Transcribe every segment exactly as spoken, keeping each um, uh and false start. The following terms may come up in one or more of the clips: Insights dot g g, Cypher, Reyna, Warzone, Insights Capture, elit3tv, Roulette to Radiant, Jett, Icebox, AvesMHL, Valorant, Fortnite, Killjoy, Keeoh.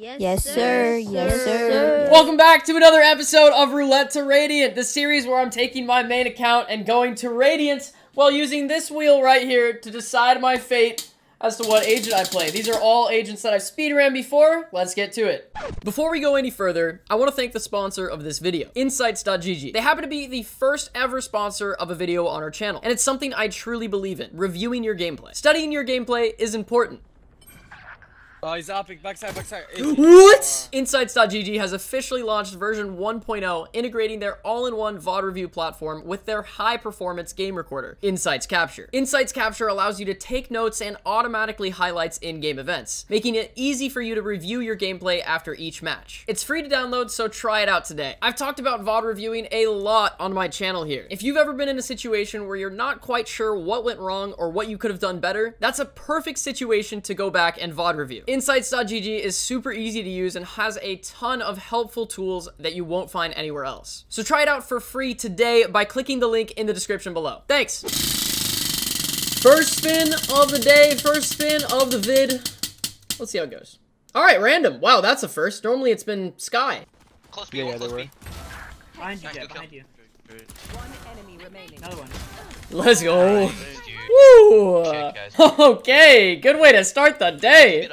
Yes, yes sir. sir. Yes, sir. Welcome back to another episode of Roulette to Radiant, the series where I'm taking my main account and going to Radiant while using this wheel right here to decide my fate as to what agent I play. These are all agents that I've speedran before. Let's get to it. Before we go any further, I want to thank the sponsor of this video, Insights dot g g. They happen to be the first ever sponsor of a video on our channel, and it's something I truly believe in, reviewing your gameplay. Studying your gameplay is important. Oh, he's upping. Backside, backside. What? Uh, Insights dot g g has officially launched version one point oh, integrating their all-in-one V O D review platform with their high-performance game recorder, Insights Capture. Insights Capture allows you to take notes and automatically highlights in-game events, making it easy for you to review your gameplay after each match. It's free to download, so try it out today. I've talked about V O D reviewing a lot on my channel here. If you've ever been in a situation where you're not quite sure what went wrong or what you could have done better, that's a perfect situation to go back and V O D review. Insights dot g g is super easy to use and has a ton of helpful tools that you won't find anywhere else. So try it out for free today by clicking the link in the description below. Thanks. First spin of the day, first spin of the vid. Let's see how it goes. All right, random. Wow, that's a first. Normally it's been Sky. Close people, yeah, yeah, close people. Behind you, Jett, behind you. One enemy remaining. Another one. Let's go. Right, woo! Shit, okay, good way to start the day.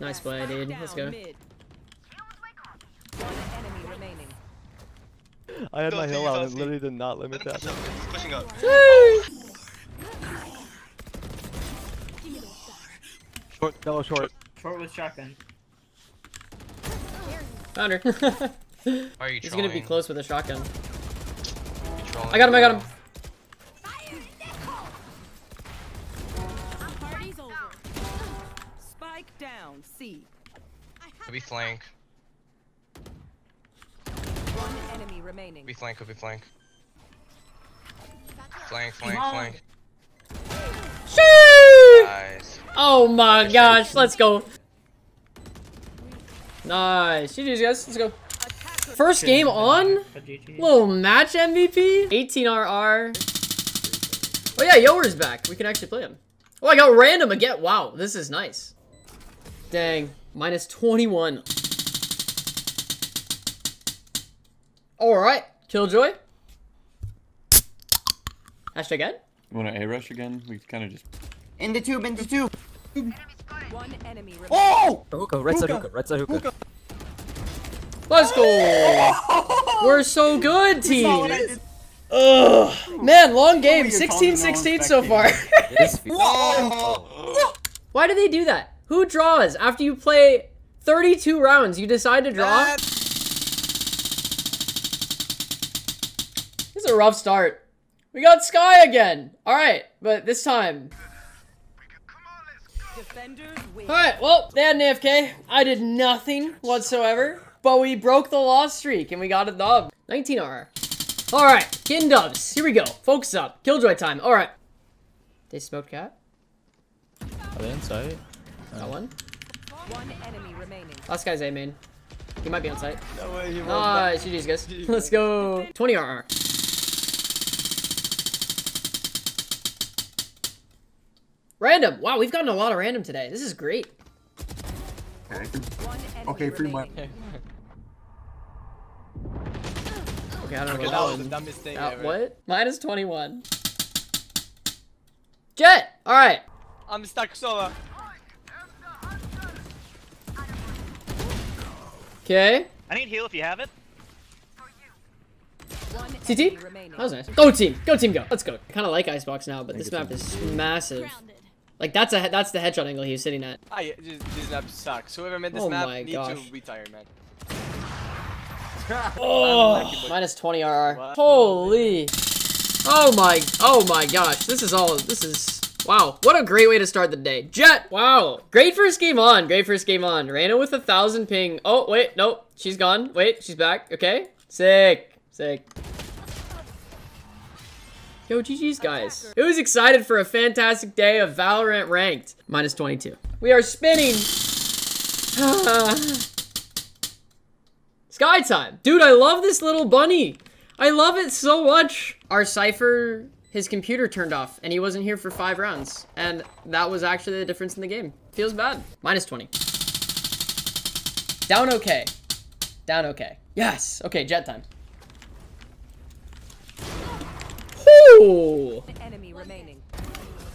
Nice play, dude. Let's go. I had my hill out and literally did not limit that. Pushing up. Short, fellow short. Short with shotgun. Found her. Are you He's trying? Gonna be close with a shotgun. I got him, I got him. Fire in that hole. Our party's over. Spike down, C. Could be flank. One enemy remaining. Could be flank, could be flank. Flank, flank, oh. flank. Shoot! Nice. Oh my nice. gosh, let's go. Nice. G G's guys, let's go. First game on? Little match M V P? eighteen R R. Oh yeah, Yower's back. We can actually play him. Oh, I got random again. Wow, this is nice. Dang. minus twenty-one. Alright. Killjoy. Hashtag again. Wanna A-rush again? We kind of just... In the tube, in the tube. One enemy remaining. Oh! Hookah, right side hookah, right side hookah. Let's go! We're so good, team! Ugh. Man, long game. sixteen sixteen so far. Why do they do that? Who draws? After you play thirty-two rounds, you decide to draw? This is a rough start. We got Sky again. Alright, but this time... Alright, well, they had an A F K. I did nothing whatsoever. But we broke the loss streak and we got a dub. nineteen R. All right, getting dubs. Here we go. Focus up. Killjoy time. All right. They smoked cat. Are they inside? Got one. One enemy remaining. Last guy's A main. He might be on site. No way. Nice. G G's guys. Let's go. twenty R R. Random. Wow, we've gotten a lot of random today. This is great. Okay. Okay, free money. Okay, I don't know about that one. Mistake uh, what? minus twenty-one. Jett! Alright. I'm stuck solo. Okay. I need heal if you have it. C T? That was nice. Go team! Go team go! Let's go. I kinda like Icebox now, but this map team. is massive. Like that's a that's the headshot angle he was sitting at. Ah, yeah, this, this map sucks. Whoever made this oh map needs to retire, man. Oh, minus twenty R R. What? Holy! Oh my! Oh my gosh! This is all. This is wow! What a great way to start the day, Jett. Wow! Great first game on. Great first game on. Rana with a thousand ping. Oh wait, nope. She's gone. Wait, she's back. Okay. Sick. Sick. Yo, G G's guys. Who is excited for a fantastic day of Valorant ranked? minus twenty-two. We are spinning. Sky time. Dude, I love this little bunny. I love it so much. Our Cypher his computer turned off and he wasn't here for five rounds. And that was actually the difference in the game. Feels bad. minus twenty. Down okay. Down okay. Yes. Okay, Jett time. Ooh. Enemy remaining.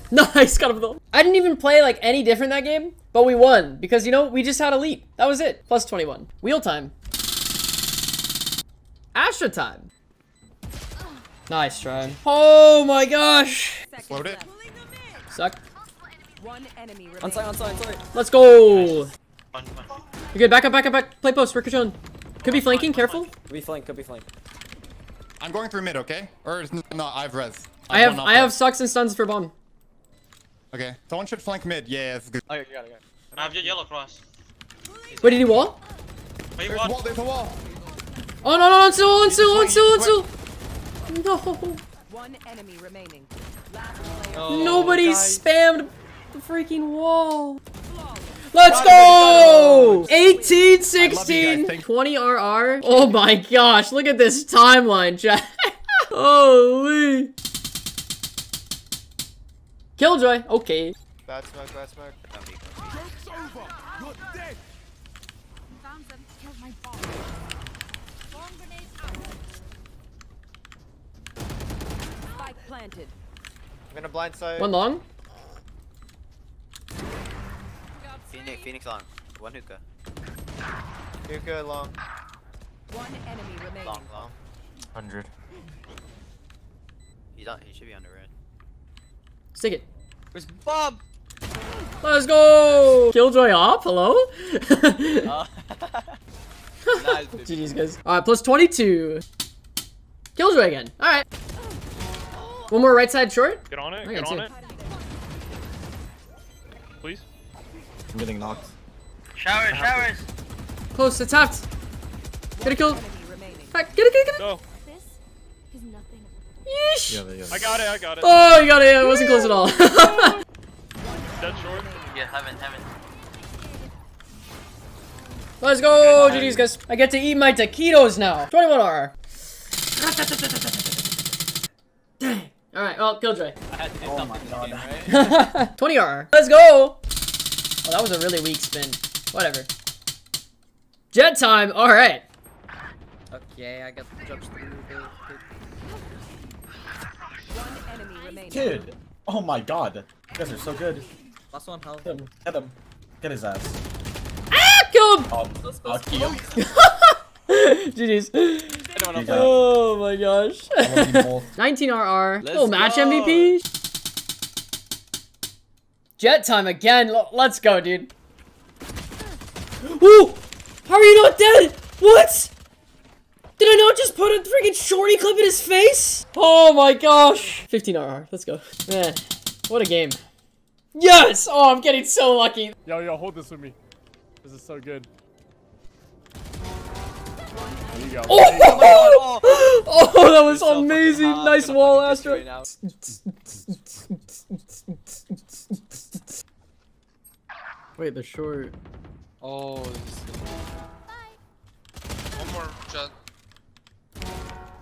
Nice, got him though. I didn't even play like any different that game, but we won because, you know, we just had elite. That was it. plus twenty-one. Wheel time. Astra time. Nice try. Oh my gosh. Float it. Suck. One enemy remaining. Onside, onside, onside. Let's go. Nice. You're good. Back up, back up, back. Play post. Ricochet. Could be flanking. Careful. Could be flank. Could be flank. I'm going through mid, okay? Or no, I've res. I have I have sucks and stuns for bomb. Okay, someone should flank mid. Yeah, that's good. Okay, you got it, got it. I have your yellow cross. Wait, did he wall? Wait, there's a wall, there's a wall. Oh, no, no, no, still, on still, on still, on still. No. One enemy remaining. Last player. Nobody guys. Spammed the freaking wall. Let's go! eighteen, sixteen, twenty R R. Oh my gosh, look at this timeline, chat. Holy. Killjoy, okay. Bad smoke, bad smoke. Joke's over. You're dead. Found them, killed my bomb. Bomb grenade out. Spike planted. I'm gonna blindside. One long. Phoenix, Phoenix long. One hookah. Hookah long. One enemy remaining. Long, long. one hundred. He don't, he should be under red. Stick it. Where's Bob? Let's go! Killjoy up, hello? uh, nice, G G's guys. Alright, plus twenty-two. Killjoy again. Alright. One more right side short. Get on it, get on it. Please. I'm getting knocked. Showers, showers. Close, it's half. Get a kill. Back. Get it, get it, get it. No. This is nothing. Yeesh. Yeah, yeah, yeah. I got it, I got it. Oh, you got it. It wasn't close at all. Dead short. Yeah, heaven, heaven. Let's go, G G's guys. I get to eat my taquitos now. twenty-one R. Dang. All right, well, Killjoy. I had to do oh something in the game, right? twenty R. Let's go. Oh, that was a really weak spin. Whatever. Jett time. All right. Okay, I got the jumps through. One enemy remaining. Dude. Oh my god. You guys are so good. Last one, help. Hit him. Hit him. Get his ass. Ah, kill him. Um, I'll kill him. G G's. Oh my gosh. nineteen R R. Let's Little match go. M V P. Jett time again. L let's go, dude. Woo! How are you not dead? What? Did I not just put a freaking shorty clip in his face? Oh my gosh. fifteen R R. Let's go. Man, what a game. Yes! Oh, I'm getting so lucky. Yo, yo, hold this with me. This is so good. There you go. Oh, oh, oh, oh that was so amazing. Nice wall, Astro. Wait, they're short. Oh, this is... One more shot.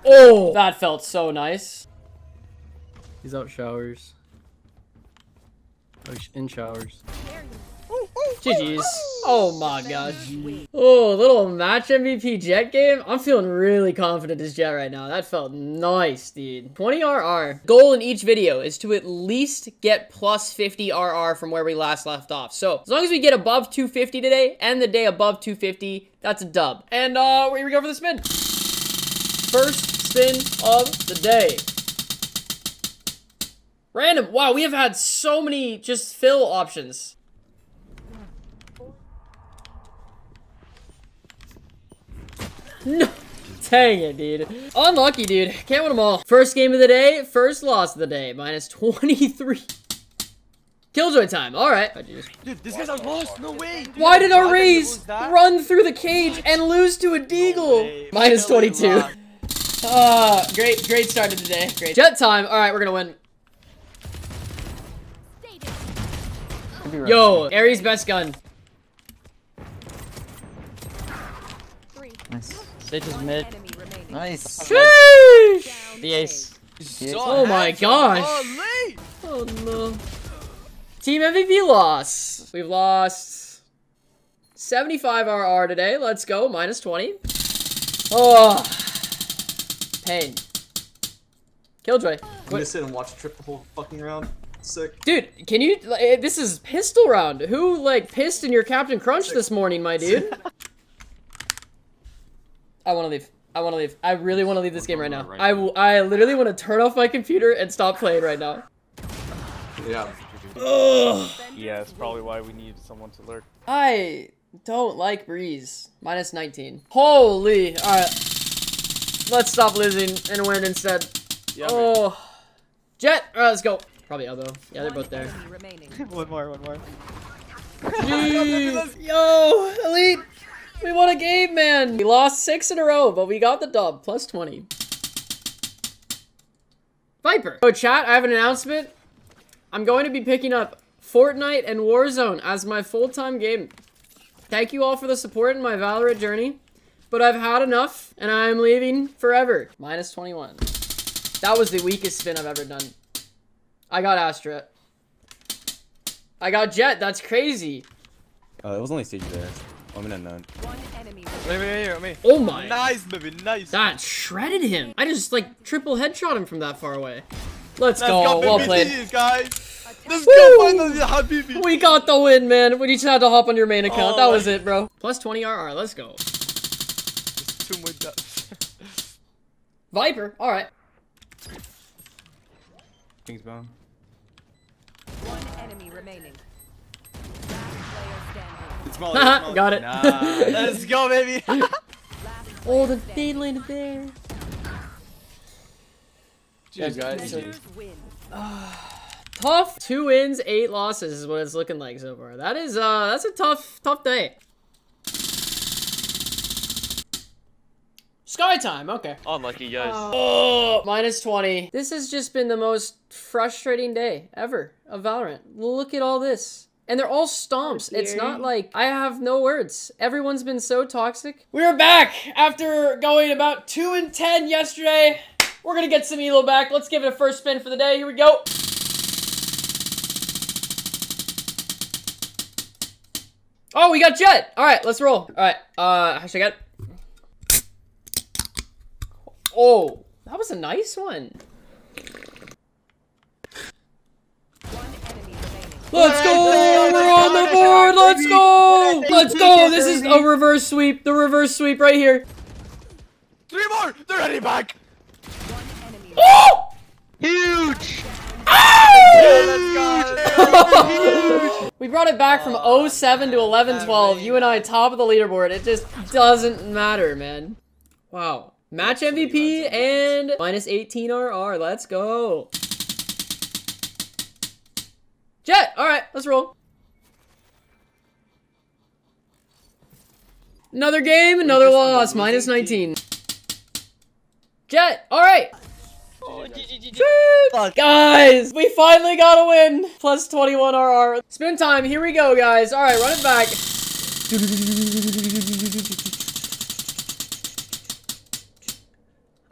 Oh, that felt so nice. He's out showers. Oh, in showers. G G's. Oh my gosh. Oh, little match M V P Jett game. I'm feeling really confident as Jett right now. That felt nice, dude. twenty R R. Goal in each video is to at least get plus fifty R R from where we last left off. So as long as we get above two fifty today and the day above two fifty, that's a dub. And uh, here we go for the spin. First spin of the day. Random. Wow, we have had so many just fill options. No, dang it, dude. Unlucky, dude. Can't win them all. First game of the day, first loss of the day. minus twenty-three. Killjoy time. All right. Dude, this guy's lost. No way. Dude. Why did our raise run through the cage and lose to a deagle? No minus twenty-two. Ah, uh, great, great start of the day. Great. Jett time. All right, we're gonna win. Yo, Aries best gun. Nice. Sage is mid. Nice. Sheesh! The ace. So oh my gosh! Oh no. Team M V P loss. We've lost seventy-five R R today. Let's go. minus twenty. Oh. Pain. Killjoy. Quit. Miss it and watch trip the whole fucking round. Sick. Dude, can you... This is pistol round. Who, like, pissed in your Captain Crunch Sick. This morning, my dude? I want to leave. I want to leave. I really want to leave this game right now. I, I literally want to turn off my computer and stop playing right now. Yeah. Ugh. Yeah, that's probably why we need someone to lurk. I don't like Breeze. minus nineteen. Holy. All right. Let's stop losing and win instead. Yeah, oh. Man. Jett. All right, let's go. Probably elbow. Yeah, they're both there. One more, one more. Jeez. Yo, elite. We won a game, man. We lost six in a row, but we got the dub. plus twenty. Viper. Oh, chat, I have an announcement. I'm going to be picking up Fortnite and Warzone as my full-time game. Thank you all for the support in my Valorant journey, but I've had enough, and I'm leaving forever. minus twenty-one. That was the weakest spin I've ever done. I got Astra. I got Jett. That's crazy. Uh, it was only stage there. I'm in none. One enemy. Wait, wait, wait, wait. Oh my. Nice, baby. Nice. That shredded him. I just like triple headshot him from that far away. Let's, Let's go. go well played. These guys. Let's Woo! go. We got the win, man. We just had to hop on your main account. Oh, that was it, bro. plus twenty R R. Let's go. Just two more dubs. Viper. All right. Things bomb. One enemy remaining. Molly, got it. Nah. Let's go, baby. Oh, the day landed there. Cheers, guys. guys. Uh, tough. Two wins, eight losses is what it's looking like so far. That is, uh, that's a tough, tough day. Sky time, okay. Unlucky, guys. Uh, oh, minus twenty. This has just been the most frustrating day ever of Valorant. Look at all this. And they're all stomps. It's not like, I have no words. Everyone's been so toxic. We're back after going about two and ten yesterday. We're gonna get some elo back. Let's give it a first spin for the day. Here we go. Oh, we got Jett. All right, let's roll. All right, uh, I should get it. Oh, that was a nice one. Let's go! We're on the board! Let's go! Let's go! This is a reverse sweep. The reverse sweep right here. Three more! They're heading back! Oh! Huge! Oh! We brought it back from oh seven to eleven twelve. You and I top of the leaderboard. It just doesn't matter, man. Wow. Match M V P and minus eighteen R R. Let's go. Jett! Alright, let's roll. Another game, another loss. minus nineteen. Jett! Alright! Oh, Jett! Guys! We finally got a win! plus twenty-one R R. Spin time, here we go, guys. Alright, run it back.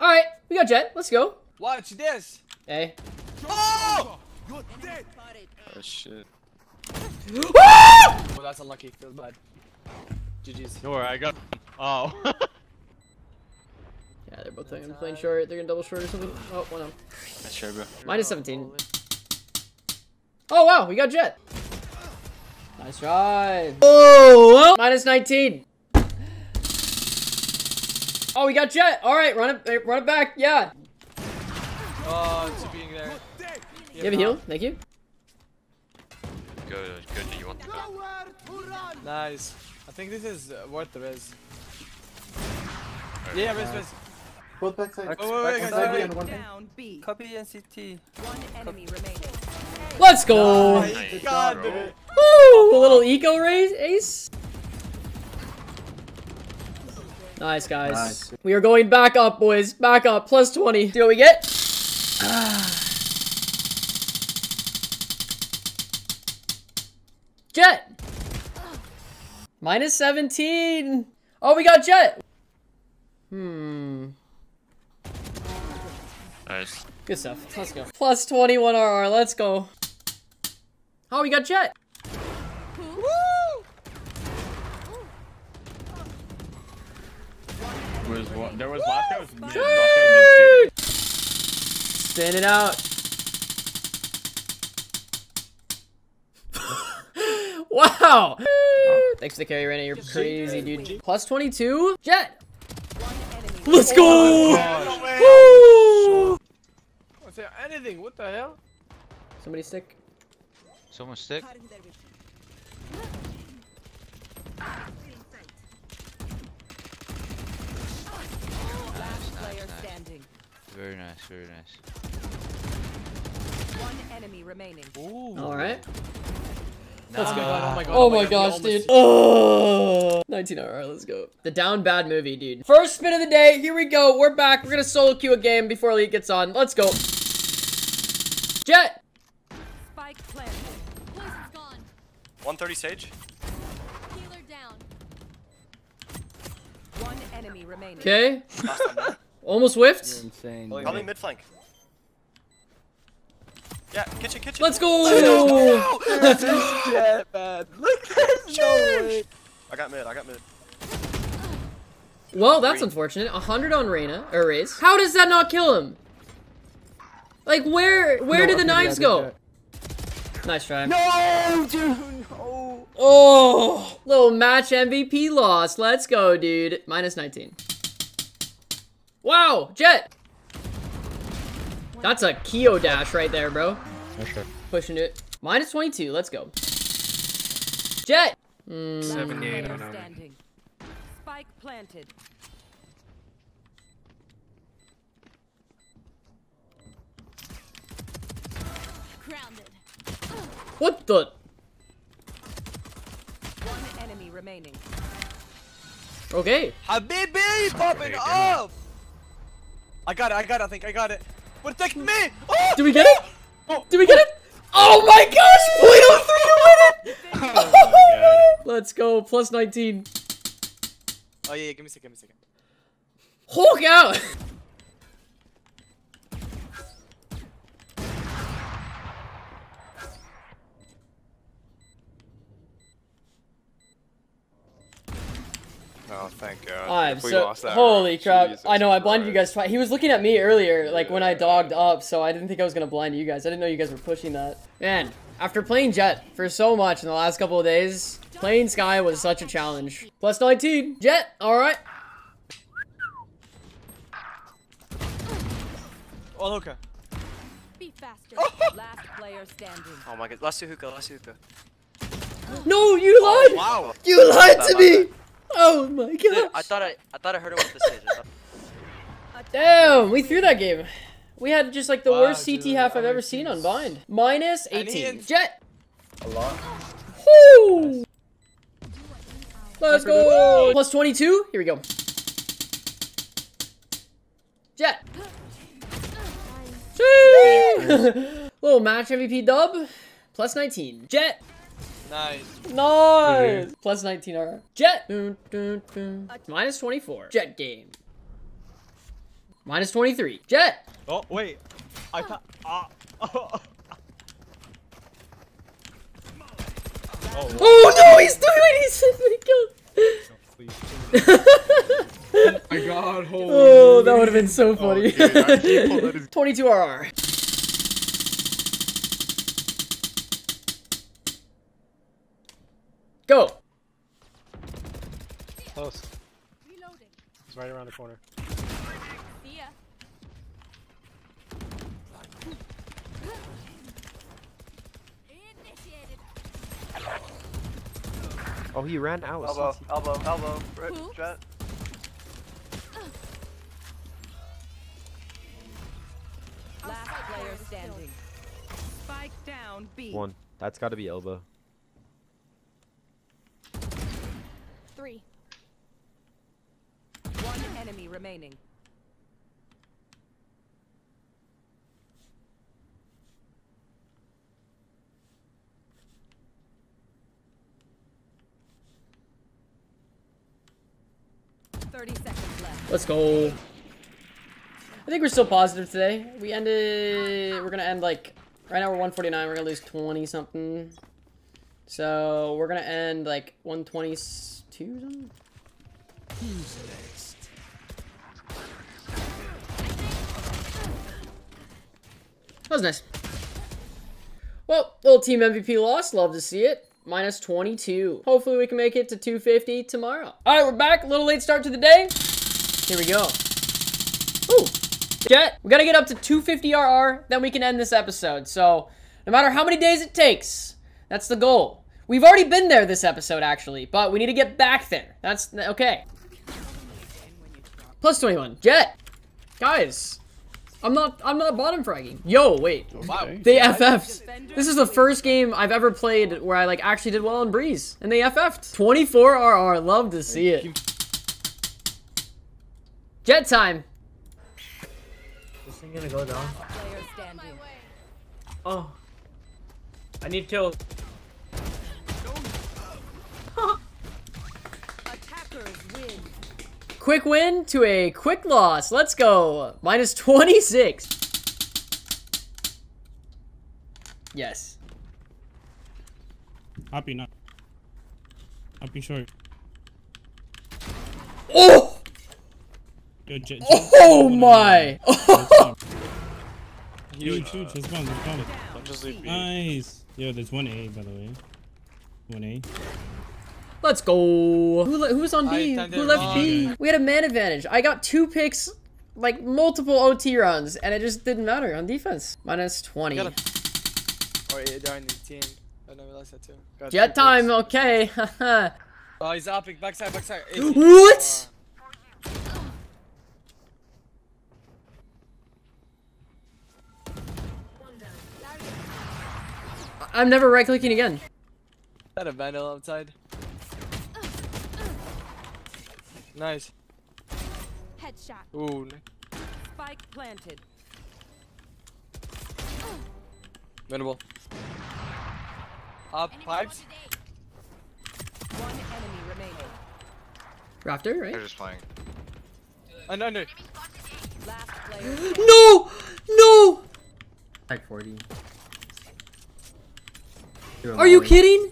Alright, we got Jett. Let's go. Watch this! Hey. Oh! You're dead! Oh shit. Oh, that's unlucky. Feels bad. G G's. Don't worry, I got. Oh. Yeah, they're both playing, playing short. They're gonna double short or something. Oh, one of them. That's sure, bro. minus seventeen. Oh, wow, we got Jett. Nice try. Oh, well. minus nineteen. Oh, we got Jett. All right, run it, run it back. Yeah. Oh, it's being there. You have a heal? Thank you. Good, good. Do you want the gun? Nice. I think this is uh, worth the res. Yeah, res, res. Both backside. Oh, wait, wait, guys. One down, B. Copy N C T. One enemy remaining. Let's go! Nice. God, dude. Woo! A little eco raise, ace. Nice, guys. Nice. We are going back up, boys. Back up. plus twenty. Do what we get? Ah. Jett! minus seventeen! Oh, we got Jett! Hmm. Nice. Good stuff. Let's go. Plus twenty-one R R. Let's go. Oh, we got Jett. Was one, there was Woo! Last guy was mid, mid spin it out. Wow. Oh. Thanks for the carry, Renna. You're just crazy, dude. Plus twenty-two. Jett. Let's go. Oh, Woo! Is there anything? What the hell? Somebody stick. Someone stick. Very nice, very nice. One enemy remaining. Ooh. All right. Nah. Let's go. Oh my god. Oh, oh my gosh, god. Dude. Oh. nineteen R R, let's go. The down bad movie, dude. First spin of the day. Here we go. We're back. We're going to solo queue a game before Elite gets on. Let's go. Jett. Spike planted. Place is gone. one thirty Sage. Healer down. One enemy remaining. Okay. Almost whiffed. Insane, probably mid flank. Yeah, kitchen, kitchen. Let's go. Let's go. Jett, man. Look at that. I got mid. I got mid. Well, that's Green. Unfortunate. A hundred on Reyna or Raze. How does that not kill him? Like, where, where no, did the knives yeah, go? That. Nice try. No, dude. No. Oh, little match M V P loss. Let's go, dude. Minus nineteen. Wow, Jett! That's a Keeoh dash right there, bro. Sure. Pushing it. Minus twenty-two, let's go. Jett! Mm. seventy-eight, I don't know. Spike planted. Grounded. What the? One enemy remaining. Okay. Habibi popping up! I got it, I got it, I think, I got it. Protect me! Oh! Did we get it? Oh! Did we get it? Oh my gosh! zero three to win it! Oh my Let's go, plus nineteen. Oh yeah, yeah, give me a second, give me a second. Hulk out! Oh, thank God. I'm if we so, lost that holy round, crap. Jesus I know, I blinded Christ. You guys twice. He was looking at me earlier, like, yeah. when I dogged up, so I didn't think I was going to blind you guys. I didn't know you guys were pushing that. Man, after playing Jett for so much in the last couple of days, playing Sky was such a challenge. Plus nineteen. Jett, all right. Oh, okay. Be faster. Last player standing. Oh, my God. Last two hookah, last two hookah. No, you lied. Oh, wow. You lied to me. Oh my god! I thought I, I thought I heard it with the Sage. Damn, we threw that game. We had just like the wow, worst dude, C T half I've I mean, ever seen on Bind. Minus eighteen. Jett. A lot. Woo! Let's go. Plus twenty-two. Here we go. Jett. Little match M V P dub. Plus nineteen. Jett. Nice. Nice. Mm-hmm. Plus nineteen R. Jett. Dun, dun, dun. Minus twenty-four. Jett game. Minus twenty-three. Jett. Oh wait, I thought. Uh, oh. Oh, oh no, he's doing it. He's simply killed. Oh my God. Holy oh, that would have been so funny. Oh, dude, twenty-two R R. Go. Close. Reloading. It's right around the corner. See ya. Oh, he ran out. Elbow, elbow, elbow. Right, Jett. Last player standing. Spike down, B. One. That's got to be elbow. Three. One enemy remaining. thirty seconds left. Let's go. I think we're still positive today. We ended... We're gonna end like... Right now we're one forty-nine. We're gonna lose twenty something. So we're gonna end like one twenty-two something? Who's next? That was nice. Well, little team M V P loss. Love to see it. minus twenty-two. Hopefully we can make it to two fifty tomorrow. All right, we're back. A little late start to the day. Here we go. Ooh. Jett, we gotta get up to two fifty R R, then we can end this episode. So, no matter how many days it takes, that's the goal. We've already been there this episode, actually, but we need to get back there. That's, okay. plus twenty-one. Jett. Guys. I'm not, I'm not bottom fragging. Yo, wait. Okay. Wow. They F F'd. This is the first game I've ever played where I, like, actually did well on Breeze, and they F F'd. twenty-four R R. Love to see it. Jett time. This thing gonna go down. Oh. I need kills. Quick win to a quick loss. Let's go. minus twenty-six. Yes. Happy not. Happy short. Oh! Yo, J J oh J my! Oh. Huge, huge. His bomb, his bomb. I'm just leaving. Nice. Yo, there's one A by the way. One A. Let's go. Who, le who was on B? Who left wrong. B? We had a man advantage. I got two picks, like multiple O T runs, and it just didn't matter on defense. minus twenty. Or eighteen. I never lost that too. Jett time. Picks. Okay. Oh, he's optic. Backside, backside. eighteen. What? Uh, I'm never right clicking again. Is that a vandal outside? Nice. Headshot. Ooh. Spike planted. Minimal. Up pipes. One enemy remaining. Raptor, right? They're just playing. Oh, no, no. Last player. No! No! Like forty. Are you kidding?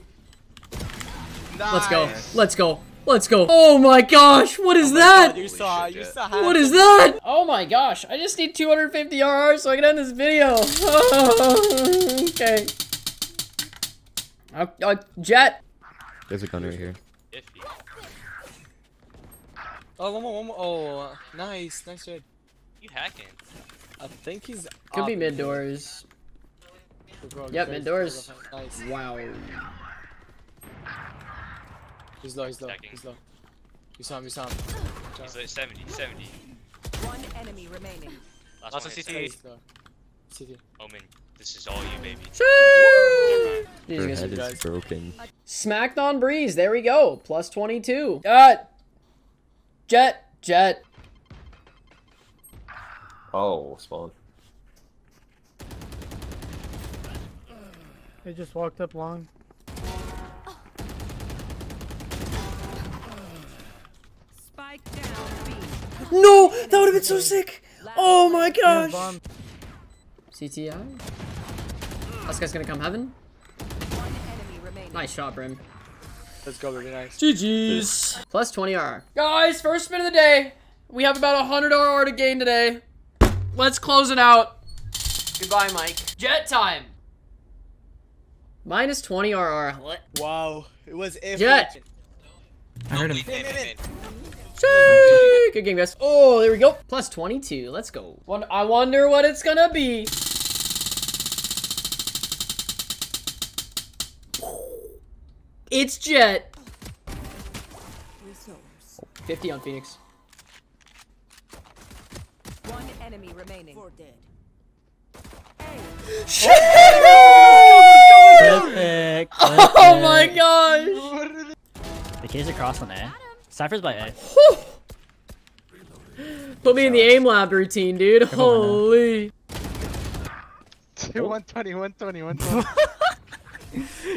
Nice. Let's go. Let's go. Let's go. Oh my gosh, what is oh that? God, you saw, shit, you saw what is that? Oh my gosh, I just need two fifty R R so I can end this video. Oh, okay. Uh, uh, Jett. There's a gun right here. Oh, one more, one more. Oh, nice, nice Jett. You hacking. I think he's... Could be mid-doors. Yep, mid-doors. Nice. Wow. He's low, he's low, Stacking. he's low. You saw him, you saw him. He's low, seventy, seventy. One enemy remaining. Last, Last one C T. C T. Omen, this is all you, baby. Her head is broken. Smacked on Breeze, there we go. plus twenty-two. Uh, Jett, Jett. Oh, spawn. They just walked up long. No! That would have been so sick! Oh my gosh! C T I? This guy's gonna come heaven. Nice shot, Brim. Let's go, really nice. G G's! Yeah. plus twenty R R. Guys, first spin of the day. We have about one hundred R R to gain today. Let's close it out. Goodbye, Mike. Jett time! minus twenty R R. What? Wow. It was if Jett! I heard him. Good game, guys. Oh, there we go. plus twenty-two. Let's go. One, I wonder what it's gonna be. It's Jett. fifty on Phoenix. One enemy remaining. Four dead. Shit! Oh my gosh! The kids are crossing there. Cypher's by A. Put me in the aim lab routine, dude. Holy. one twenty, one twenty, one twenty.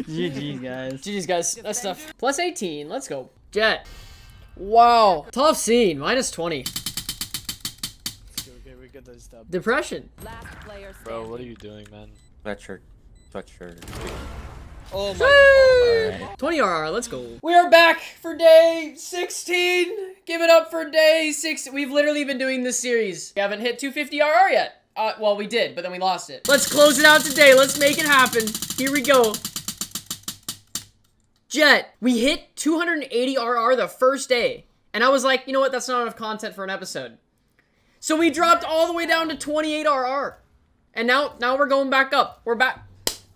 G G, guys. G G's, guys. That's tough. plus eighteen. Let's go. Jett. Wow. Tough scene. minus twenty. get this dub. Depression. Last player standing. Bro, what are you doing, man? Sweatshirt. Sweatshirt. Oh my god. Right. twenty R R, let's go. We are back for day sixteen. Give it up for day sixteen. We've literally been doing this series. We haven't hit two fifty R R yet. Uh, well, we did, but then we lost it. Let's close it out today. Let's make it happen. Here we go. Jett, we hit two eighty R R the first day. And I was like, you know what? That's not enough content for an episode. So we dropped all the way down to twenty-eight R R. And now, now we're going back up. We're back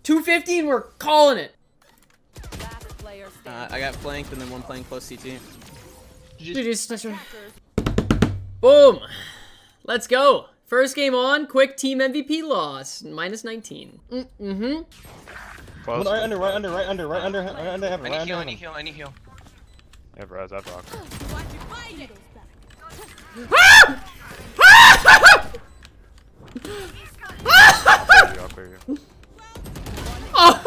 two fifty and we're calling it. Uh, I got flanked and then one playing close C T. Boom. Let's go. First game on, quick team M V P loss, minus nineteen. Mm, mm-hmm. Close. Right under, right under, right under, right under, right under, I need heal, I need heal, I need heal. Yeah, bro, that rock.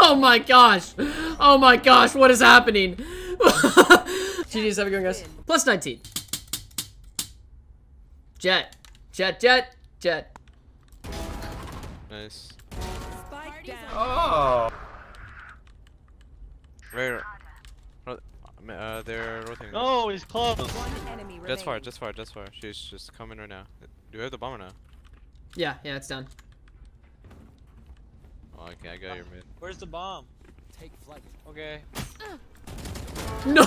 Oh my gosh! Oh my gosh, what is happening? G G's, have a good guys. plus nineteen. Jett, Jett, Jett. Jett. Nice. Oh! Rare. Uh, they're rotating. No, he's close! Just far, just far, just far. She's just coming right now. Do we have the bomber now? Yeah, yeah, it's done. Oh, okay, I got your mid. Where's the bomb? Take flight. Okay. No!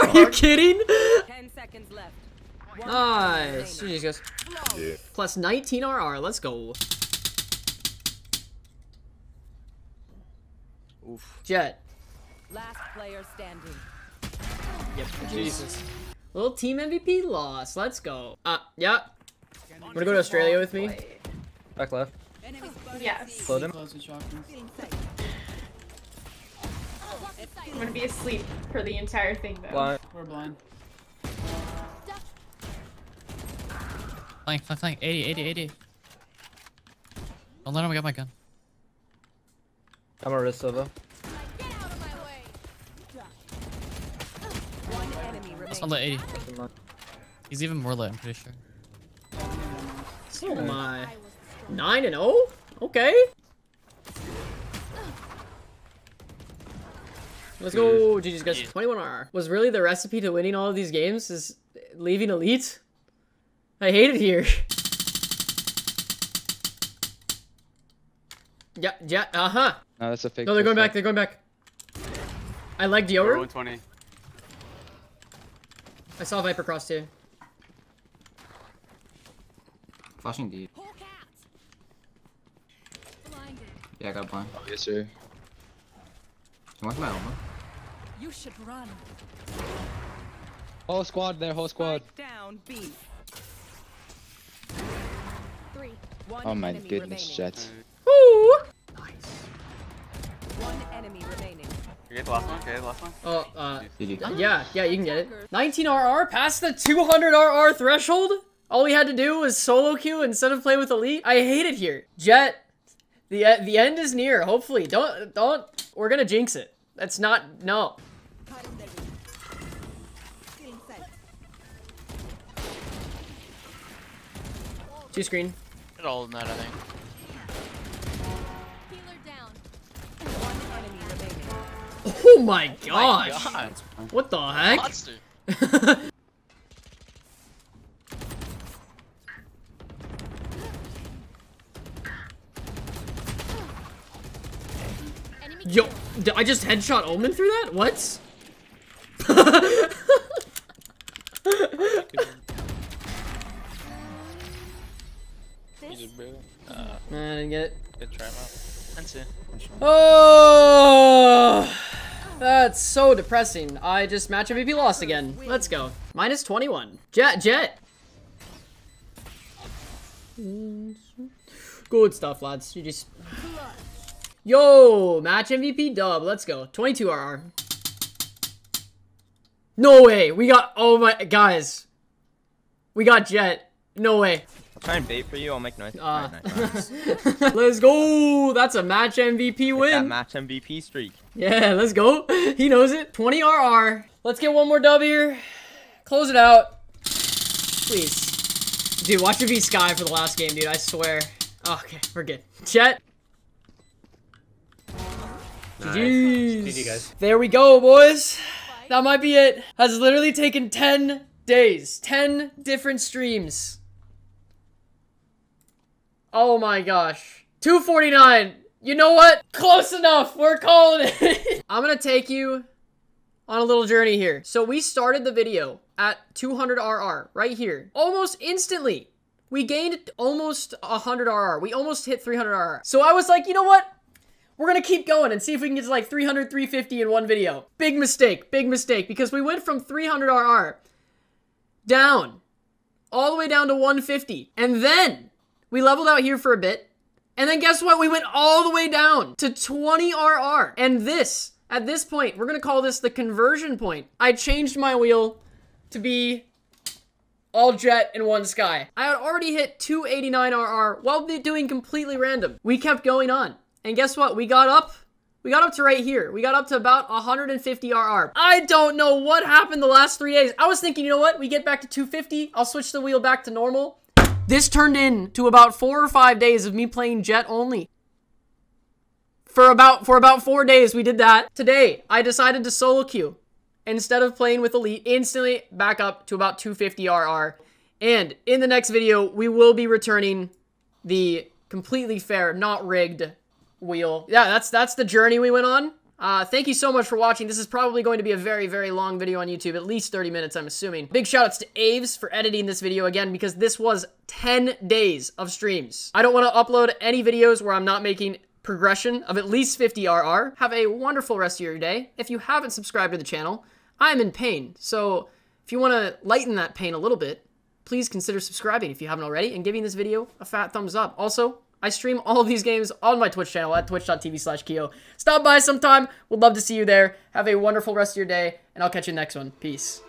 Are you kidding? Ten seconds left. Nice. G G's guys. Yeah. plus nineteen R R. Let's go. Oof. Jett. Last player standing. Yep. Jesus. Little team M V P loss. Let's go. Uh, yep. Yeah. Want to go to Australia with me? Back left. Yes. Slow them. I'm gonna be asleep for the entire thing though. Blind. We're blind. Flank, flank, flank, eighty, eighty, eighty. Don't let him get my gun. I'm a wrist over. Get out of my way. One enemy remains. That's on the eighty. He's even more lit, I'm pretty sure. So am I. nine and oh? Okay. Let's go, G G's guys. twenty-one R. Was really the recipe to winning all of these games is leaving Elite? I hate it here. Yeah, yeah, uh-huh. No, that's a fake. No, they're going back, they're going back. I like Dior. one twenty. I saw Viper cross too. Flashing deep. Yeah, I got blind. Oh, yes, sir. I'm watching my own, huh? You should run. Whole squad there, whole squad. Down, B. One oh my goodness, Jett. Woo! Nice. One enemy remaining. You get the last one? Okay, the last one. Oh, uh, yeah, yeah, you can get it. nineteen R R, past the two hundred R R threshold. All we had to do was solo queue instead of play with Elite. I hate it here. Jett, the uh, the end is near. Hopefully, don't don't. We're gonna jinx it. That's not no. Two screen. All in that, I think. Oh my gosh! Oh my God. What the heck? Yo, did I just headshot Omen through that? What? Uh, I didn't get it. Good try, that's it. Oh, that's so depressing. I just match M V P lost again. Let's go. minus twenty-one. Jett, Jett. Good stuff, lads. You just. Yo, match M V P dub. Let's go. twenty-two R R. No way. We got. Oh my guys. We got Jett. No way. Try and bait for you, I'll make noise. Uh. Nice. Let's go! That's a match M V P win. It's that match M V P streak. Yeah, let's go. He knows it. twenty R R. Let's get one more dub here. Close it out. Please. Dude, watch it be Sky for the last game, dude. I swear. Oh, okay, we're good. Jett. Nice. G Gs. Guys. There we go, boys. That might be it. Has literally taken ten days. ten different streams. Oh my gosh. two forty-nine. You know what? Close enough. We're calling it. I'm gonna take you on a little journey here. So we started the video at two hundred R R right here. Almost instantly. We gained almost one hundred R R. We almost hit three hundred R R. So I was like, you know what? We're gonna keep going and see if we can get to like three hundred, three fifty in one video. Big mistake, big mistake, because we went from three hundred R R down, all the way down to one fifty. And then we leveled out here for a bit. And then guess what? We went all the way down to twenty R R. And this, at this point, we're gonna call this the conversion point. I changed my wheel to be all Jett and one Sky. I had already hit two eighty-nine R R while doing completely random. We kept going on. And guess what? We got up. We got up to right here. We got up to about one fifty R R. I don't know what happened the last three days. I was thinking, you know what? We get back to two fifty. I'll switch the wheel back to normal. This turned into about four or five days of me playing Jett only. For about, for about four days, we did that. Today, I decided to solo queue. Instead of playing with Elite, instantly back up to about two fifty R R. And in the next video, we will be returning the completely fair, not rigged wheel. Yeah, that's that's the journey we went on. Uh, thank you so much for watching. This is probably going to be a very, very long video on YouTube, at least thirty minutes, I'm assuming. Big shout-outs to Aves for editing this video again, because this was ten days of streams. I don't want to upload any videos where I'm not making progression of at least fifty R R. Have a wonderful rest of your day. If you haven't subscribed to the channel, I'm in pain. So if you want to lighten that pain a little bit, please consider subscribing if you haven't already and giving this video a fat thumbs up. Also, I stream all of these games on my Twitch channel at twitch dot T V slash Keeoh. Stop by sometime. Would love to see you there. Have a wonderful rest of your day, and I'll catch you next one. Peace.